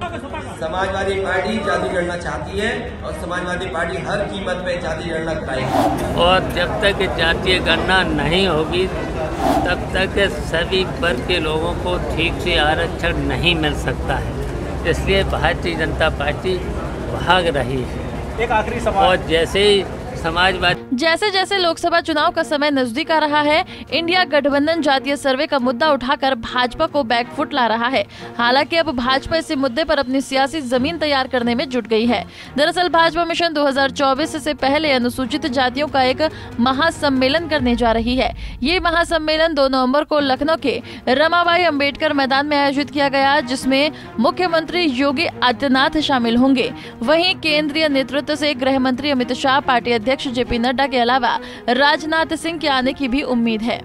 Samajwadi party जाति लड़ना चाहती है और समाजवादी पार्टी हर कीमत पे जाति लड़ना कराएगी। और जब तक जातीय गणना नहीं होगी तब तक सभी वर्ग के लोगों को ठीक से आरक्षण नहीं मिल सकता है, इसलिए भारतीय जनता पार्टी भाग रही है। एक आखिरी सवाल, और जैसे जैसे लोकसभा चुनाव का समय नजदीक आ रहा है, इंडिया गठबंधन जातीय सर्वे का मुद्दा उठाकर भाजपा को बैकफुट ला रहा है। हालांकि अब भाजपा इस मुद्दे पर अपनी सियासी जमीन तैयार करने में जुट गई है। दरअसल भाजपा मिशन 2024 से पहले अनुसूचित जातियों का एक महासम्मेलन करने जा रही है। ये महासम्मेलन 2 नवम्बर को लखनऊ के रमाबाई अम्बेडकर मैदान में आयोजित किया गया, जिसमे मुख्यमंत्री योगी आदित्यनाथ शामिल होंगे। वही केंद्रीय नेतृत्व से गृह मंत्री अमित शाह, पार्टी अध्यक्ष जेपी नड्डा के अलावा राजनाथ सिंह के आने की भी उम्मीद है।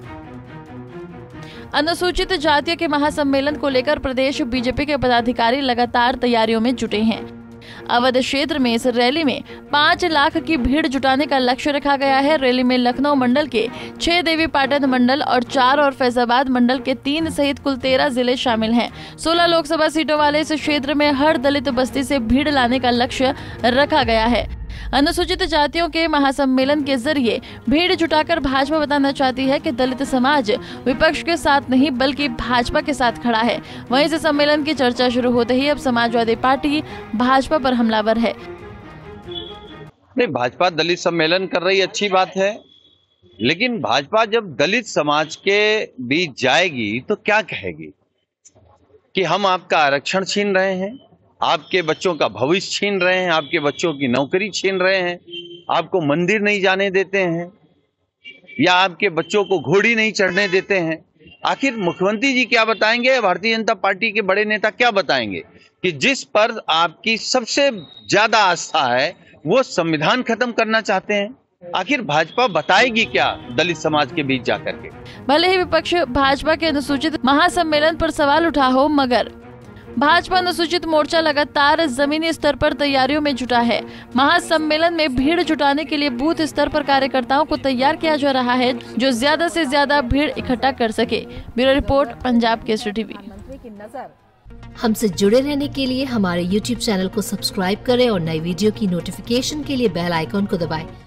अनुसूचित जातियों के महासम्मेलन को लेकर प्रदेश बीजेपी के पदाधिकारी लगातार तैयारियों में जुटे हैं। अवध क्षेत्र में इस रैली में 5 लाख की भीड़ जुटाने का लक्ष्य रखा गया है। रैली में लखनऊ मंडल के 6 देवी पाटन मंडल और 4 और फैजाबाद मंडल के 3 सहित कुल 13 जिले शामिल हैं। 16 लोकसभा सीटों वाले इस क्षेत्र में हर दलित बस्ती से भीड़ लाने का लक्ष्य रखा गया है। अनुसूचित जातियों के महासम्मेलन के जरिए भीड़ जुटाकर भाजपा बताना चाहती है कि दलित समाज विपक्ष के साथ नहीं बल्कि भाजपा के साथ खड़ा है। वहीं से सम्मेलन की चर्चा शुरू होते ही अब समाजवादी पार्टी भाजपा पर हमलावर है। नहीं, भाजपा दलित सम्मेलन कर रही, अच्छी बात है, लेकिन भाजपा जब दलित समाज के बीच जाएगी तो क्या कहेगी कि हम आपका आरक्षण छीन रहे हैं, आपके बच्चों का भविष्य छीन रहे हैं, आपके बच्चों की नौकरी छीन रहे हैं, आपको मंदिर नहीं जाने देते हैं या आपके बच्चों को घोड़ी नहीं चढ़ने देते हैं। आखिर मुख्यमंत्री जी क्या बताएंगे, भारतीय जनता पार्टी के बड़े नेता क्या बताएंगे कि जिस पर आपकी सबसे ज्यादा आस्था है वो संविधान खत्म करना चाहते हैं। आखिर भाजपा बताएगी क्या दलित समाज के बीच जाकर के? भले ही विपक्ष भाजपा के अनुसूचित महासम्मेलन पर सवाल उठा हो, मगर भाजपा अनुसूचित मोर्चा लगातार जमीनी स्तर पर तैयारियों में जुटा है। महासम्मेलन में भीड़ जुटाने के लिए बूथ स्तर पर कार्यकर्ताओं को तैयार किया जा रहा है, जो ज्यादा से ज्यादा भीड़ इकट्ठा कर सके। Bureau report, Punjab Kesari TV. हमसे जुड़े रहने के लिए हमारे YouTube चैनल को सब्सक्राइब करें और नई वीडियो की नोटिफिकेशन के लिए बेल आइकॉन को दबाएं।